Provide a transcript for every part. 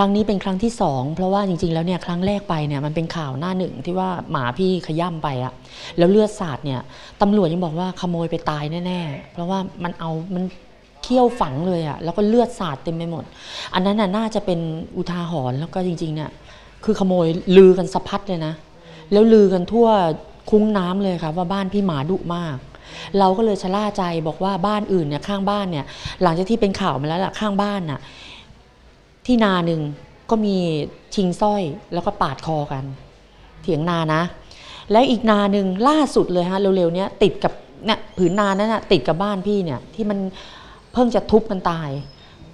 รั้งนี้เป็นครั้งที่2เพราะว่าจริงๆแล้วเนี่ยครั้งแรกไปเนี่ยมันเป็นข่าวหน้าหนึ่งที่ว่าหมาพี่ขย่ำไปอะแล้วเลือดสาดเนี่ยตำรวจยังบอกว่าขโมยไปตายแน่ๆเพราะว่ามันเขี้ยวฝังเลยอะแล้วก็เลือดสาดเต็มไปหมดอันนั้นน่าจะเป็นอุทาหรณ์แล้วก็จริงๆเนี่ยคือขโมยลือกันสะพัดเลยนะแล้วลือกันทั่วคุ้งน้ำเลยค่ะว่าบ้านพี่หมาดุมากเราก็เลยชะล่าใจบอกว่าบ้านอื่นเนี่ยข้างบ้านเนี่ยหลังจากที่เป็นข่าวมาแล้วล่ะข้างบ้านน่ะที่นาหนึ่งก็มีชิงสร้อยแล้วก็ปาดคอกันเถียงนานะแล้วอีกนาหนึ่งล่าสุดเลยฮะเร็วๆเนี้ยติดกับเนี่ยผืนนานั้นน่ะติดกับบ้านพี่เนี่ยที่มันเพิ่งจะทุบกันตาย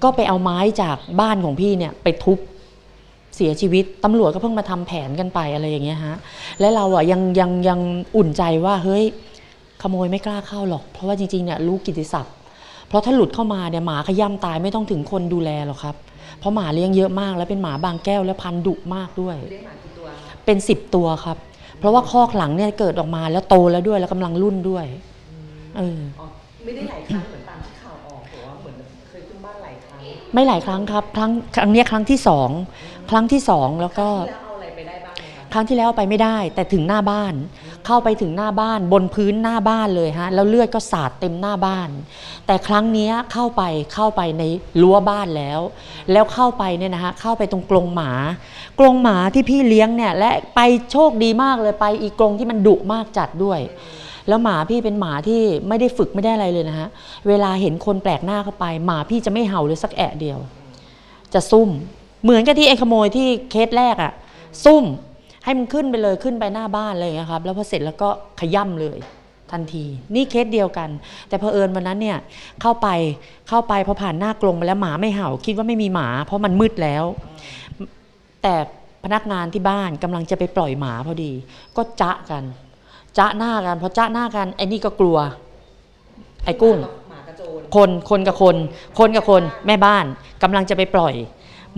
ก็ไปเอาไม้จากบ้านของพี่เนี่ยไปทุบเสียชีวิตตำรวจก็เพิ่งมาทำแผนกันไปอะไรอย่างเงี้ยฮะและเราอ่ะยังอุ่นใจว่าเฮ้ยขโมยไม่กล้าเข้าหรอกเพราะว่าจริงๆเนี่ยรู้กิตติศัพท์เพราะถ้าหลุดเข้ามาเนี่ยหมาขย่ำตายไม่ต้องถึงคนดูแลหรอกครับเพราะหมาเลี้ยงเยอะมากแล้วเป็นหมาบางแก้วและพันธุ์ดุมากด้วยเลี้ยงหมากี่ตัวเป็น10ตัวครับเพราะว่าคอกหลังเนี่ยเกิดออกมาแล้วโตแล้วด้วยแล้วกำลังรุ่นด้วยไม่ได้หลายครั้งเหมือนตามที่ข่าวออกหรือว่าเหมือนเคยขึ้นบ้านหลายครั้งไม่หลายครั้งครับครั้งนี้ครั้งที่2ครั้งที่2แล้วก็ครั้งที่แล้วไปไม่ได้แต่ถึงหน้าบ้านเข้าไปถึงหน้าบ้านบนพื้นหน้าบ้านเลยฮะแล้วเลือดก็สาดเต็มหน้าบ้านแต่ครั้งนี้เข้าไปในรั้วบ้านแล้วเข้าไปเนี่ยนะฮะเข้าไปตรงกรงหมาที่พี่เลี้ยงเนี่ยและไปโชคดีมากเลยไปอีกกรงที่มันดุมากจัดด้วยแล้วหมาพี่เป็นหมาที่ไม่ได้ฝึกไม่ได้อะไรเลยนะฮะเวลาเห็นคนแปลกหน้าเข้าไปหมาพี่จะไม่เห่าเลยสักแอะเดียวจะซุ่มเหมือนกับที่ไอ้ขโมยที่เคสแรกอะซุ่มให้มันขึ้นไปเลยขึ้นไปหน้าบ้านเลยนะครับแล้วพอเสร็จแล้วก็ขย่ำเลยทันทีนี่เคสเดียวกันแต่เผอิญวันนั้นเนี่ยเข้าไปพอผ่านหน้ากรงไปแล้วหมาไม่เห่าคิดว่าไม่มีหมาเพราะมันมืดแล้วแต่พนักงานที่บ้านกำลังจะไปปล่อยหมาพอดีก็จ๊ะหน้ากันพอจ๊ะหน้ากันไอ้นี่ก็กลัวไอ้กุ้งคนกับคนแม่บ้านกำลังจะไปปล่อย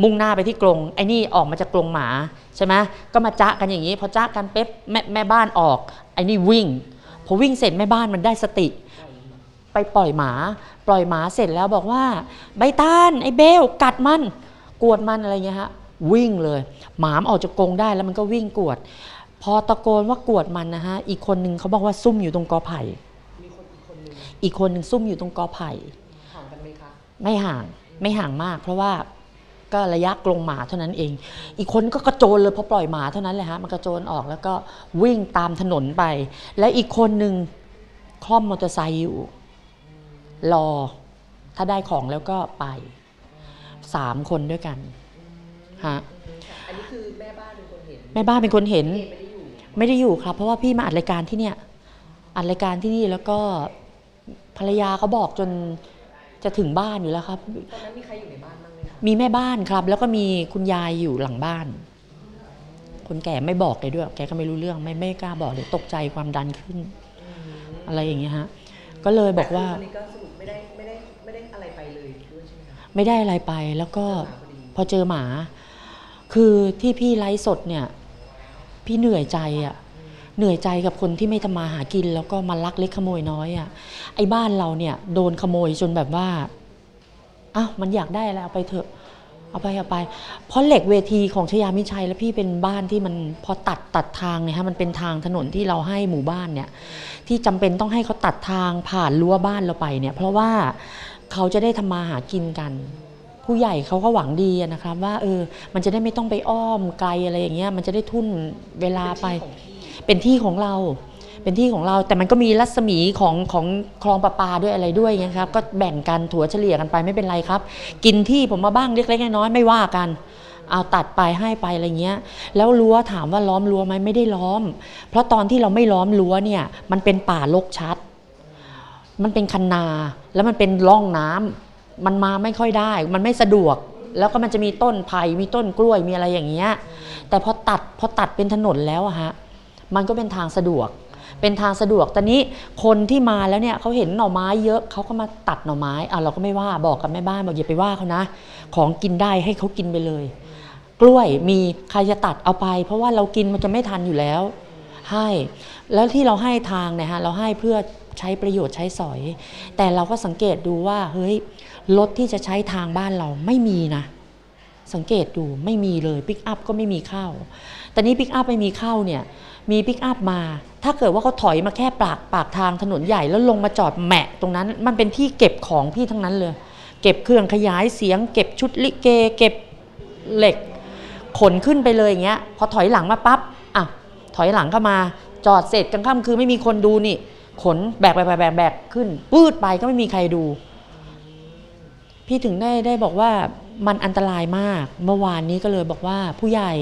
มุ่งหน้าไปที่กรงไอ้นี่ออกมาจากกรงหมาใช่ไหมก็มาจ๊ะกันอย่างนี้พอจ๊ะกันเป๊บแม่บ้านออกไอ้นี่วิ่งพอวิ่งเสร็จแม่บ้านมันได้สติไปปล่อยหมาเสร็จแล้วบอกว่าใบต้านไอ้เบลกัดมันกวดมันอะไรเงี้ยฮะวิ่งเลยหมามออกจากกรงได้แล้วมันก็วิ่งกวดพอตะโกนว่ากวดมันนะฮะอีกคนนึงเขาบอกว่าซุ่มอยู่ตรงกอไผ่อีกคนนึงซุ่มอยู่ตรงกอไผ่ห่างกันไหมคะไม่ห่างมากเพราะว่าก็ระยะกรงหมาเท่านั้นเองอีกคนก็กระโจนเลยพอปล่อยหมาเท่านั้นแหละฮะมันกระโจนออกแล้วก็วิ่งตามถนนไปและอีกคนหนึ่งคล่อมมอเตอร์ไซค์อยู่รอถ้าได้ของแล้วก็ไป3 คนด้วยกันฮะอันนี้คือแม่บ้านเป็นคนเห็นไม่ได้อยู่ครับเพราะว่าพี่มาอัดรายการที่เนี่ยอัดรายการที่นี่แล้วก็ภรรยาเขาบอกจนจะถึงบ้านอยู่แล้วครับตอนนั้นมีใครอยู่ในบ้านบ้างไหมคะมีแม่บ้านครับแล้วก็มีคุณยายอยู่หลังบ้านคนแก่ไม่บอกแกด้วยแกก็ไม่รู้เรื่องไม่กล้าบอกเลยตกใจความดันขึ้นอะไรอย่างเงี้ยฮะก็เลยบอกว่าก็สรุปไม่ได้อะไรไปเลยด้วยใช่ไหมคะไม่ได้อะไรไปแล้วก็พอเจอหมาคือที่พี่ไลฟ์สดเนี่ยพี่เหนื่อยใจกับคนที่ไม่ทำมาหากินแล้วก็มาลักเล็กขโมยน้อยอ่ะไอ้บ้านเราเนี่ยโดนขโมยจนแบบว่าอ้าวมันอยากได้อะไรเอาไปเถอะเอาไปเพราะเหล็กเวทีของชยามิชัยแล้วพี่เป็นบ้านที่มันพอตัดทางเนี่ยฮะมันเป็นทางถนนที่เราให้หมู่บ้านเนี่ยที่จำเป็นต้องให้เขาตัดทางผ่านรั้วบ้านเราไปเนี่ยเพราะว่าเขาจะได้ทำมาหากินกันผู้ใหญ่เขาก็หวังดีนะครับว่ามันจะได้ไม่ต้องไปอ้อมไกลอะไรอย่างเงี้ยมันจะได้ทุ่นเวลาไปเป็นที่ของเราแต่มันก็มีรัศมีของคลองประปาด้วยอะไรด้วยนะครับก็แบ่งกันถั่วเฉลี่ยกันไปไม่เป็นไรครับกินที่ผมมาบ้างเล็กๆน้อยๆไม่ว่ากันเอาตัดไปให้ไปอะไรเงี้ยแล้วรั้วถามว่าล้อมรั้วไหมไม่ได้ล้อมเพราะตอนที่เราไม่ล้อมรั้วเนี่ยมันเป็นป่ารกชัดมันเป็นคันนาแล้วมันเป็นร่องน้ำมันมาไม่ค่อยได้มันไม่สะดวกแล้วก็มันจะมีต้นไผ่มีต้นกล้วยมีอะไรอย่างเงี้ยแต่พอตัดเป็นถนนแล้วอะฮะมันก็เป็นทางสะดวกตอนนี้คนที่มาแล้วเนี่ยเขาเห็นหน่อไม้เยอะเขาก็มาตัดหน่อไม้เราก็ไม่ว่าบอกกับแม่บ้านบอกอย่าไปว่าเขานะของกินได้ให้เขากินไปเลยกล้วยมีใครจะตัดเอาไปเพราะว่าเรากินมันจะไม่ทันอยู่แล้วให้แล้วที่เราให้ทางเนี่ยฮะเราให้เพื่อใช้ประโยชน์ใช้สอยแต่เราก็สังเกตดูว่าเฮ้ยรถที่จะใช้ทางบ้านเราไม่มีนะ สังเกตดูไม่มีเลยปิกอัพก็ไม่มีเข้าแต่นี้ปิกอัพไม่มีเข้าเนี่ยมีปิกอัพมาถ้าเกิดว่าเขาถอยมาแค่ปากทางถนนใหญ่แล้วลงมาจอดแหมะตรงนั้นมันเป็นที่เก็บของพี่ทั้งนั้นเลยเก็บเครื่องขยายเสียงเก็บชุดลิเกเก็บเหล็กขนขึ้นไปเลยอย่างเงี้ยพอถอยหลังมาปั๊บอ่ะถอยหลังเข้ามาจอดเสร็จกลางค่ำคือไม่มีคนดูนี่ขนแบกขึ้นปืดไปก็ไม่มีใครดูพี่ถึงได้บอกว่ามันอันตรายมากเมื่อวานนี้ก็เลยบอกว่าผู้ใหญ่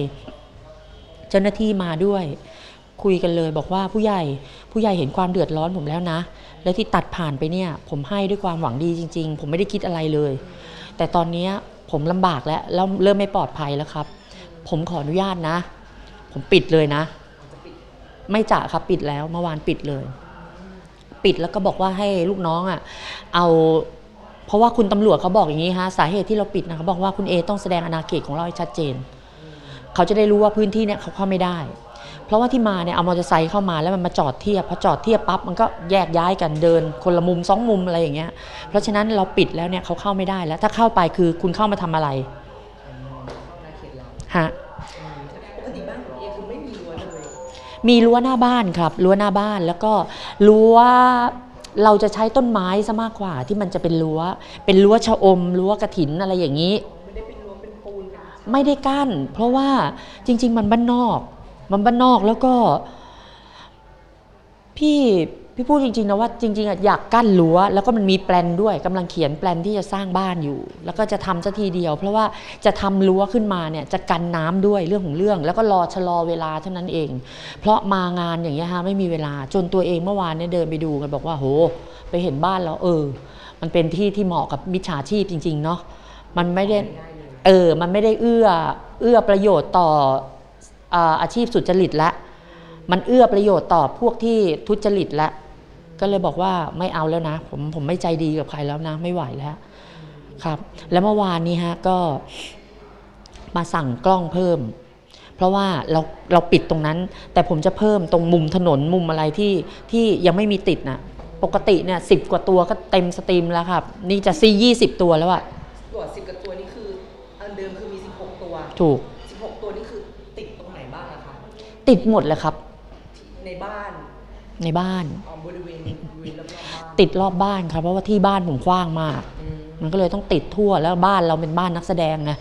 เจ้าหน้าที่มาด้วยคุยกันเลยบอกว่าผู้ใหญ่เห็นความเดือดร้อนผมแล้วนะและที่ตัดผ่านไปเนี่ยผมให้ด้วยความหวังดีจริงๆผมไม่ได้คิดอะไรเลยแต่ตอนนี้ผมลำบากแล้วเริ่มไม่ปลอดภัยแล้วครับผมขออนุญาตนะผมปิดเลยนะไม่จ่ะครับปิดแล้วเมื่อวานปิดเลยปิดแล้วก็บอกว่าให้ลูกน้องอ่ะเอาเพราะว่าคุณตำรวจเขาบอกอย่างนี้ฮะสาเหตุที่เราปิดนะเขาบอกว่าคุณเอต้องแสดงอาณาเขตของเราให้ชัดเจนเขาจะได้รู้ว่าพื้นที่เนี่ยเขาเข้าไม่ได้เพราะว่าที่มาเนี่ยเอามอเตอร์ไซค์เข้ามาแล้วมันมาจอดเทียบพอจอดเทียบปั๊บมันก็แยกย้ายกันเดินคนละมุมสองมุมอะไรอย่างเงี้ยเพราะฉะนั้นเราปิดแล้วเนี่ยเขาเข้าไม่ได้แล้วถ้าเข้าไปคือคุณเข้ามาทำอะไรฮะมีรั้วหน้าบ้านครับรั้วหน้าบ้านแล้วก็รั้วเราจะใช้ต้นไม้ซะมากกว่าที่มันจะเป็นรั้วชะอมรั้วกระถินอะไรอย่างนี้ไม่ได้เป็นรั้วเป็นปูนไม่ได้กั้นเพราะว่าจริงๆมันบ้านนอกแล้วก็พี่พูดจริงๆนะว่าจริงๆอยากกั้นรั้วแล้วก็มันมีแปลนด้วยกำลังเขียนแปลนที่จะสร้างบ้านอยู่แล้วก็จะทำซะทีเดียวเพราะว่าจะทำรั้วขึ้นมาเนี่ยจะกันน้ำด้วยเรื่องของเรื่องแล้วก็รอชะลอเวลาเท่านั้นเองเพราะมางานอย่างเงี้ยฮะไม่มีเวลาจนตัวเองเมื่อวานเนี่ยเดินไปดูกันบอกว่าโหไปเห็นบ้านแล้วมันเป็นที่ที่เหมาะกับมิจฉาชีพจริงๆเนาะมันไม่ได้มันไม่ได้เอื้อประโยชน์ต่ออาชีพสุจริตและมันเอื้อประโยชน์ต่อพวกที่ทุจริตและก็เลยบอกว่าไม่เอาแล้วนะผมไม่ใจดีกับใครแล้วนะไม่ไหวแล้วครับแล้วเมื่อวานนี้ฮะก็มาสั่งกล้องเพิ่มเพราะว่าเราปิดตรงนั้นแต่ผมจะเพิ่มตรงมุมถนนมุมอะไรที่ยังไม่มีติดนะปกติเนี่ย10 กว่าตัวก็เต็มสตรีมแล้วครับนี่จะ20 ตัวแล้วอะตัว10 กว่าตัวนี่คืออันเดิมคือมี16 ตัวถูก16 ตัวนี่คือติดตรงไหนบ้างนะคะติดหมดเลยครับในบ้านติดรอบบ้านครับเพราะว่าที่บ้านผมกว้างมากมันก็เลยต้องติดทั่วแล้วบ้านเราเป็นบ้านนักแสดงไง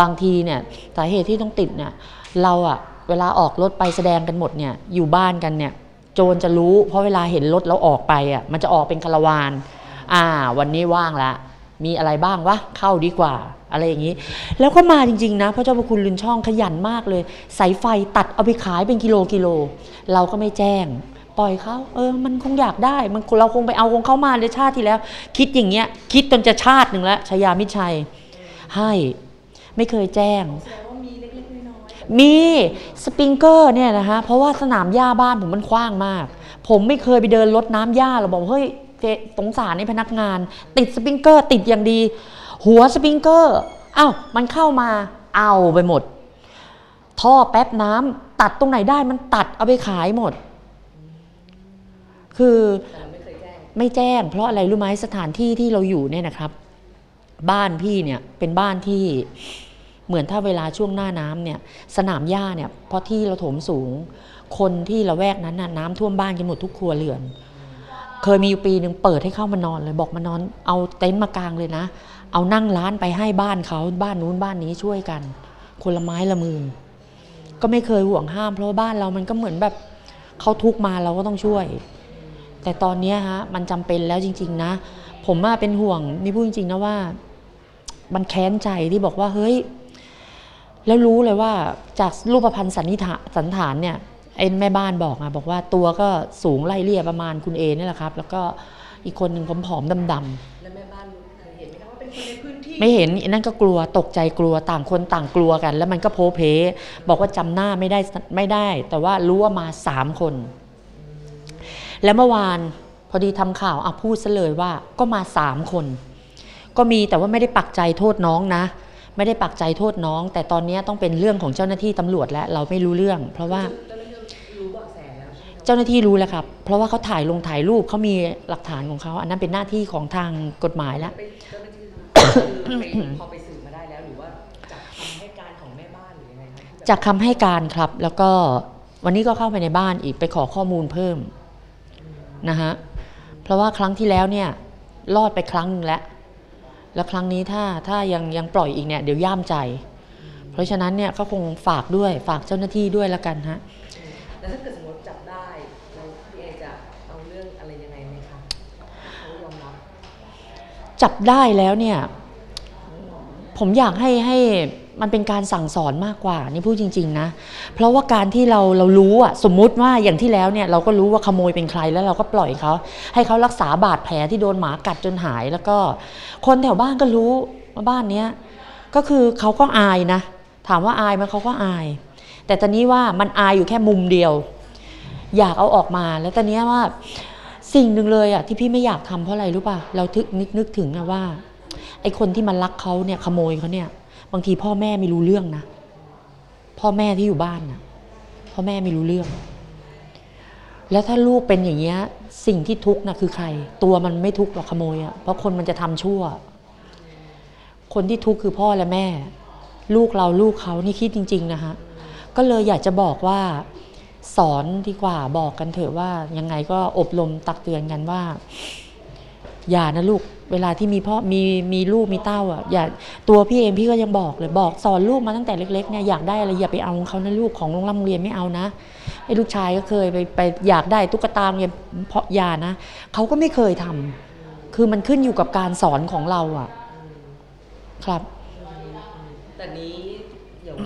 บางทีเนี่ยสาเหตุที่ต้องติดเนี่ยเราอะเวลาออกรถไปแสดงกันหมดเนี่ยอยู่บ้านกันเนี่ยโจรจะรู้เพราะเวลาเห็นรถเราออกไปอะมันจะออกเป็นคาราวานวันนี้ว่างละมีอะไรบ้างวะเข้าดีกว่าอะไรอย่างนี้แล้วก็มาจริงๆนะพระเจ้าพระคุณลุนช่องขยันมากเลยสายไฟตัดเอาไปขายเป็นกิโลเราก็ไม่แจ้งปล่อยเขามันคงอยากได้มันเราคงไปเอาของเขามาในชาติที่แล้วคิดอย่างเงี้ยคิดจนจะชาติหนึ่งแล้วชยามิชัยให้ไม่เคยแจ้งมีสปริงเกอร์เนี่ยนะฮะเพราะว่าสนามหญ้าบ้านผมมันกว้างมากผมไม่เคยไปเดินรดน้ำหญ้าเราบอกเฮ้ยสงสารในพนักงานติดสปริงเกอร์ติดอย่างดีหัวสปริงเกอร์มันเข้ามาเอาไปหมดท่อแป๊บน้ำตัดตรงไหนได้มันตัดเอาไปขายหมดคือไม่แจ้งเพราะอะไรรู้ไหมสถานที่ที่เราอยู่เนี่ยนะครับบ้านพี่เนี่ยเป็นบ้านที่เหมือนถ้าเวลาช่วงหน้าน้ำเนี่ยสนามหญ้าเนี่ยเพราะที่เราถมสูงคนที่ละแวกนั้นน่ะน้ำท่วมบ้านกันหมดทุกครัวเรือนเคยมีอยู่ปีหนึ่งเปิดให้เข้ามานอนเลยบอกมานอนเอาเต็นท์มากางเลยนะเอานั่งร้านไปให้บ้านเขาบ้านนู้นบ้านนี้ช่วยกันคนละไม้ละมือก็ไม่เคยห่วงห้ามเพราะบ้านเรามันก็เหมือนแบบเขาทุกข์มาเราก็ต้องช่วยแต่ตอนนี้ฮะมันจำเป็นแล้วจริงๆนะผมเป็นห่วงนี่พูดจริงๆนะว่ามันแค้นใจที่บอกว่าเฮ้ยแล้วรู้เลยว่าจากรูปพรรณสันฐานเนี่ยไอ้แม่บ้านบอกบอกว่าตัวก็สูงไล่เลี่ยประมาณคุณเอนี่แหละครับแล้วก็อีกคนหนึ่งผอมๆดำๆแล้วแม่บ้านเห็นไหมคะว่าเป็นคนในพื้นที่ไม่เห็นนั่นก็กลัวตกใจกลัวต่างคนต่างกลัวกันแล้วมันก็โผเพบอกว่าจำหน้าไม่ได้แต่ว่ารู้ว่ามา3 คนแล้วเมื่อวานพอดีทำข่าวพูดซะเลยว่าก็มา3 คนก็มีแต่ว่าไม่ได้ปักใจโทษน้องนะไม่ได้ปักใจโทษน้องแต่ตอนนี้ต้องเป็นเรื่องของเจ้าหน้าที่ตำรวจและเราไม่รู้เรื่องเพราะว่าเจ้าหน้าที่รู้แล้วครับเพราะว่าเขาถ่ายรูปเขามีหลักฐานของเขาอันนั้นเป็นหน้าที่ของทางกฎหมายแล้วพอไปสืบมาได้แล้วหรือว่าจับ จากคำให้การครับแล้วก็วันนี้ก็เข้าไปในบ้านอีกไปขอข้อมูลเพิ่มนะฮะเพราะว่าครั้งที่แล้วเนี่ยรอดไปครั้งนึงแล้วแล้วครั้งนี้ถ้ายังปล่อยอีกเนี่ยเดี๋ยวย่ามใจเพราะฉะนั้นเนี่ยก็คงฝากด้วยฝากเจ้าหน้าที่ด้วยละกันฮะแล้วถ้าเกิดสมมติจับได้เราพี่เอจะเอาเรื่องอะไรยังไงไหมคะเขายอมรับจับได้แล้วเนี่ยผมอยากให้มันเป็นการสั่งสอนมากกว่านี่พูดจริงๆนะเพราะว่าการที่เรารู้อะสมมุติว่าอย่างที่แล้วเนี่ยเราก็รู้ว่าขโมยเป็นใครแล้วเราก็ปล่อยเขาให้เขารักษาบาดแผลที่โดนหมากัดจนหายแล้วก็คนแถวบ้านก็รู้ว่าบ้านเนี้ยก็คือเขาก็อายนะถามว่าอายมันเขาก็อายแต่ตอนนี้ว่ามันอายอยู่แค่มุมเดียวอยากเอาออกมาแล้วตอนนี้ว่าสิ่งหนึ่งเลยอะที่พี่ไม่อยากทำเพราะอะไรรู้ป่ะเรานึกถึงนะว่าไอ้คนที่มันรักเขาเนี่ยขโมยเขาเนี่ยบางทีพ่อแม่ไม่รู้เรื่องนะพ่อแม่ที่อยู่บ้านนะพ่อแม่ไม่รู้เรื่องแล้วถ้าลูกเป็นอย่างเงี้ยสิ่งที่ทุกข์นะคือใครตัวมันไม่ทุกข์หรอกขโมยอะเพราะคนมันจะทำชั่วคนที่ทุกข์คือพ่อและแม่ลูกเราลูกเขานี่คิดจริงๆนะฮะก็เลยอยากจะบอกว่าสอนดีกว่าบอกกันเถอะว่ายังไงก็อบรมตักเตือนกันว่าอย่านะลูกเวลาที่มีพ่อมีลูกมีเต้าอ่ะอย่าตัวพี่เองพี่ก็ยังบอกเลยบอกสอนลูกมาตั้งแต่เล็กๆเนี่ยอยากได้อะไรอย่าไปเอาของเขานะลูกของโรงเรียนไม่เอานะไอ้ลูกชายก็เคยไปอยากได้ตุ๊กตาเนี่ยเพราะอย่านะเขาก็ไม่เคยทำคือมันขึ้นอยู่กับการสอนของเราอ่ะครับแต่นี้เดี๋ยว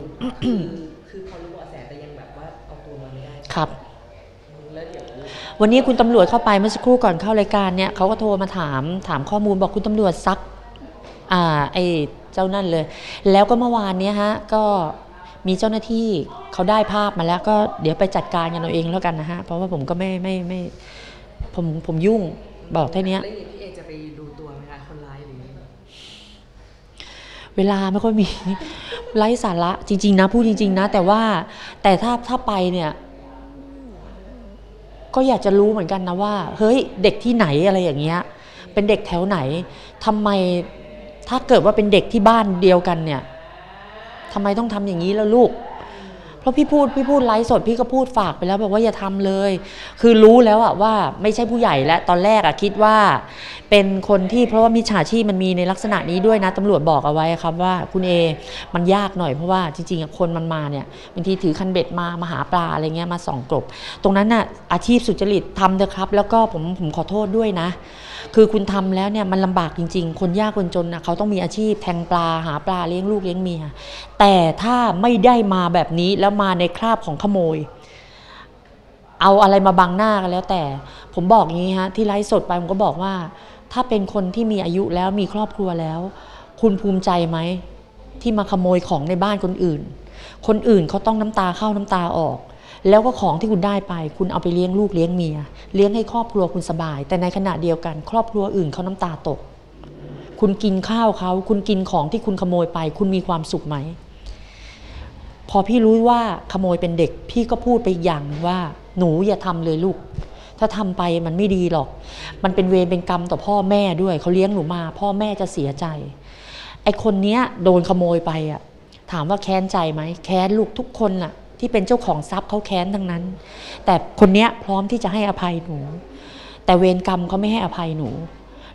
คือเขารู้ว่าแสแต่ยังแบบว่าเอาตัวมาไม่ได้ครับแล้วเดี๋ยววันนี้คุณตำรวจเข้าไปเมื่อสักครู่ก่อนเข้ารายการเนี่ยเขาก็โทรมาถามข้อมูลบอกคุณตำรวจซักไอ้เจ้านั่นเลยแล้วก็เมื่อวานเนี้ยฮะก็มีเจ้าหน้าที่เขาได้ภาพมาแล้วก็เดี๋ยวไปจัดการกันเราเองแล้วกันนะฮะเพราะว่าผมก็ไม่ผมยุ่งบอกแค่นี้พี่เอจะไปดูตัวไหมคะคนร้ายหรือเวลาไม่ค่อยมีไร้สาระจริงๆนะพูดจริงๆนะแต่ถ้าไปเนี่ยก็อยากจะรู้เหมือนกันนะว่าเฮ้ยเด็กที่ไหนอะไรอย่างเงี้ยเป็นเด็กแถวไหนทำไมถ้าเกิดว่าเป็นเด็กที่บ้านเดียวกันเนี่ยทำไมต้องทำอย่างนี้แล้วลูกเพราะพี่พูดไลฟ์สดพี่ก็พูดฝากไปแล้วบอกว่าอย่าทำเลยคือรู้แล้วอะว่าไม่ใช่ผู้ใหญ่และตอนแรกอะคิดว่าเป็นคนที่เพราะว่ามิจฉาชีพมันมีในลักษณะนี้ด้วยนะตำรวจบอกเอาไว้ครับว่าคุณเอมันยากหน่อยเพราะว่าจริงๆคนมันมาเนี่ยบางทีถือคันเบ็ดมาหาปลาอะไรเงี้ยมาส่องกบตรงนั้นน่ะอาชีพสุจริตทำเถอะครับแล้วก็ผมขอโทษด้วยนะคือคุณทำแล้วเนี่ยมันลำบากจริงๆคนยากคนจนนะเขาต้องมีอาชีพแทงปลาหาปลาเลี้ยงลูกเลี้ยงเมียแต่ถ้าไม่ได้มาแบบนี้แล้วมาในคราบของขโมยเอาอะไรมาบังหน้ากันแล้วแต่ผมบอกอย่างนี้ฮะที่ไลฟ์สดไปผมก็บอกว่าถ้าเป็นคนที่มีอายุแล้วมีครอบครัวแล้วคุณภูมิใจไหมที่มาขโมยของในบ้านคนอื่นคนอื่นเขาต้องน้ำตาเข้าน้ำตาออกแล้วก็ของที่คุณได้ไปคุณเอาไปเลี้ยงลูกเลี้ยงเมียเลี้ยงให้ครอบครัวคุณสบายแต่ในขณะเดียวกันครอบครัวอื่นเขาน้ำตาตกคุณกินข้าวเขาคุณกินของที่คุณขโมยไปคุณมีความสุขไหมพอพี่รู้ว่าขโมยเป็นเด็กพี่ก็พูดไปอย่างว่าหนูอย่าทำเลยลูกถ้าทำไปมันไม่ดีหรอกมันเป็นเวรเป็นกรรมต่อพ่อแม่ด้วยเขาเลี้ยงหนูมาพ่อแม่จะเสียใจไอ้คนเนี้ยโดนขโมยไปอ่ะถามว่าแค้นใจไหมแค้นลูกทุกคนล่ะที่เป็นเจ้าของทรัพย์เขาแค้นทั้งนั้นแต่คนเนี้ยพร้อมที่จะให้อภัยหนูแต่เวรกรรมเขาไม่ให้อภัยหนู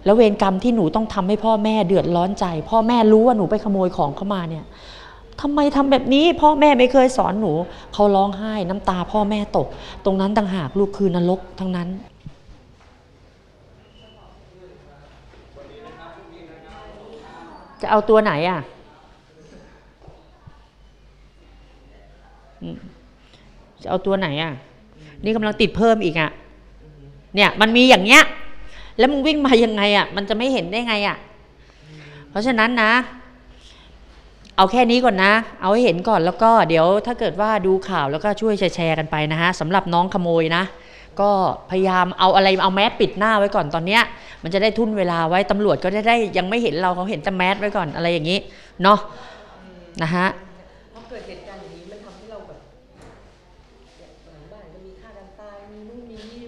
แล้วเวรกรรมที่หนูต้องทำให้พ่อแม่เดือดร้อนใจพ่อแม่รู้ว่าหนูไปขโมยของเขามาเนี่ยทำไมทำแบบนี้พ่อแม่ไม่เคยสอนหนูเขาร้องไห้น้ำตาพ่อแม่ตกตรงนั้นต่างหากลูกคือนรกทั้งนั้นจะเอาตัวไหนอ่ะจะเอาตัวไหนอ่ะนี่กำลังติดเพิ่มอีกอ่ะเนี่ยมันมีอย่างเงี้ยแล้วมึงวิ่งมายังไงอ่ะมันจะไม่เห็นได้ไงอ่ะเพราะฉะนั้นนะเอาแค่นี้ก่อนนะเอาให้เห็นก่อนแล้วก็เดี๋ยวถ้าเกิดว่าดูข่าวแล้วก็ช่วยแชร์กันไปนะฮะสำหรับน้องขโมยนะก็พยายามเอาอะไรเอาแมสปิดหน้าไว้ก่อนตอนเนี้ยมันจะได้ทุ่นเวลาไว้ตำรวจก็ได้ยังไม่เห็นเราเขาเห็นแต่แมสไว้ก่อนอะไรอย่างนี้เนาะนะฮะพอเกิดเหตุการณ์อย่างนี้มันทำให้เราแบบหลังบ้านก็มีฆ่ากันตายมีนู่นมีนี่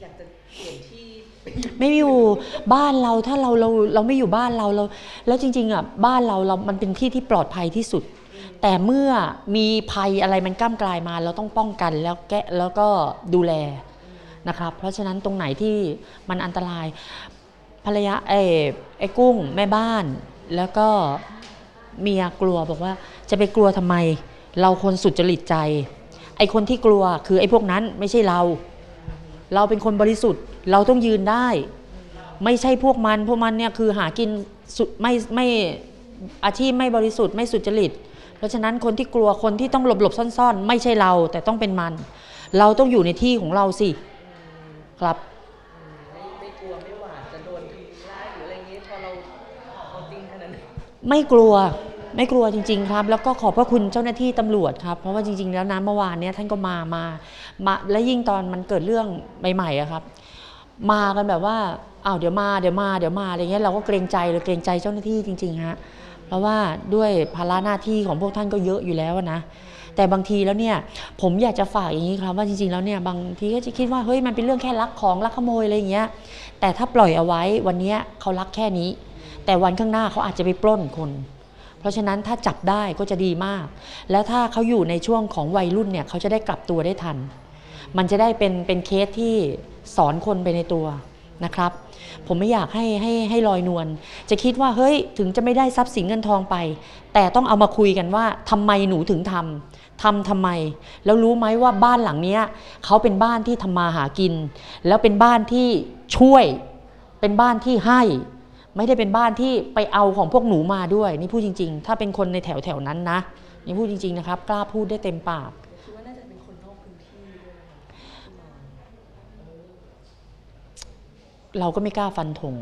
อยากจะเปลี่ยนที่ไม่อยู่บ้านเราถ้าเราไม่อยู่บ้านเราแล้วจริงๆอ่ะบ้านเรามันเป็นที่ที่ปลอดภัยที่สุด แต่เมื่อมีภัยอะไรมันก้ำกลายมาเราต้องป้องกันแล้วแก้แล้วก็ดูแลนะครับเพราะฉะนั้นตรงไหนที่มันอันตรายภรรยาไอ้กุ้งแม่บ้านแล้วก็เมียกลัวบอกว่าจะไปกลัวทำไมเราคนสุจริตใจไอ้คนที่กลัวคือไอ้พวกนั้นไม่ใช่เราเป็นคนบริสุทธิ์เราต้องยืนได้ไม่ใช่พวกมันเนี่ยคือหากินไม่อาชีพไม่บริสุทธิ์ไม่สุจริตเพราะฉะนั้นคนที่กลัวคนที่ต้องหลบซ่อนๆไม่ใช่เราแต่ต้องเป็นมันเราต้องอยู่ในที่ของเราสิครับไม่กลัวไม่หวาดจะโดนทำร้ายหรืออะไรอย่างนี้พอเราเอาจริงขนาดนั้นไม่กลัวจริงๆครับแล้วก็ขอบพระคุณเจ้าหน้าที่ตำรวจครับเพราะว่าจริงๆแล้วนะเมื่อวานเนี้ยท่านก็มาและยิ่งตอนมันเกิดเรื่องใหม่ๆอะครับมากันแบบว่าอ้าวเดี๋ยวมาอะไรเงี้ยเราก็เกรงใจเจ้าหน้าที่จริงๆฮะเพราะว่าด้วยภาระหน้าที่ของพวกท่านก็เยอะอยู่แล้วนะแต่บางทีแล้วเนี่ยผมอยากจะฝากอย่างนี้ครับว่าจริงๆแล้วเนี่ยบางทีก็จะคิดว่าเฮ้ยมันเป็นเรื่องแค่ลักของลักขโมยอะไรอย่างเงี้ยแต่ถ้าปล่อยเอาไว้วันนี้เขาลักแค่นี้แต่วันข้างหน้าเขาอาจจะไปปล้นคนเพราะฉะนั้นถ้าจับได้ก็จะดีมากและถ้าเขาอยู่ในช่วงของวัยรุ่นเนี่ยเขาจะได้กลับตัวได้ทันมันจะได้เป็นเคสที่สอนคนไปในตัวนะครับผมไม่อยากให้ลอยนวลจะคิดว่าเฮ้ยถึงจะไม่ได้ทรัพย์สินเงินทองไปแต่ต้องเอามาคุยกันว่าทำไมหนูถึงทำไมแล้วรู้ไหมว่าบ้านหลังนี้เขาเป็นบ้านที่ทำมาหากินแล้วเป็นบ้านที่ช่วยเป็นบ้านที่ให้ไม่ได้เป็นบ้านที่ไปเอาของพวกหนูมาด้วยนี่พูดจริงๆถ้าเป็นคนในแถวนั้นนะนี่พูดจริงๆนะครับกล้าพูดได้เต็มปากคิดว่าน่าจะเป็นคนนอกพื้นที่เราก็ไม่กล้าฟันธง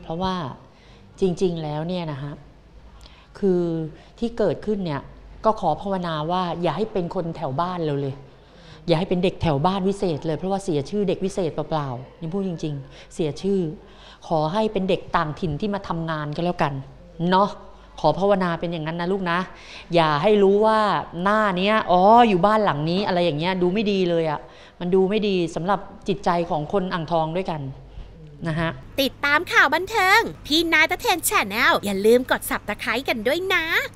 เพราะว่าจริงๆแล้วเนี่ยนะฮะคือที่เกิดขึ้นเนี่ยก็ขอภาวนาว่าอย่าให้เป็นคนแถวบ้านเราเลยอย่าให้เป็นเด็กแถวบ้านวิเศษเลยเพราะว่าเสียชื่อเด็กวิเศษเปล่าๆนี่พูดจริงๆเสียชื่อขอให้เป็นเด็กต่างถิ่นที่มาทำงานก็แล้วกันเนาะขอภาวนาเป็นอย่างนั้นนะลูกนะอย่าให้รู้ว่าหน้าเนี้ยอ๋ออยู่บ้านหลังนี้อะไรอย่างเงี้ยดูไม่ดีเลยอ่ะมันดูไม่ดีสำหรับจิตใจของคนอ่างทองด้วยกันนะฮะติดตามข่าวบันเทิงที่นายตะเทน Channel อย่าลืมกด Subscribe กันด้วยนะ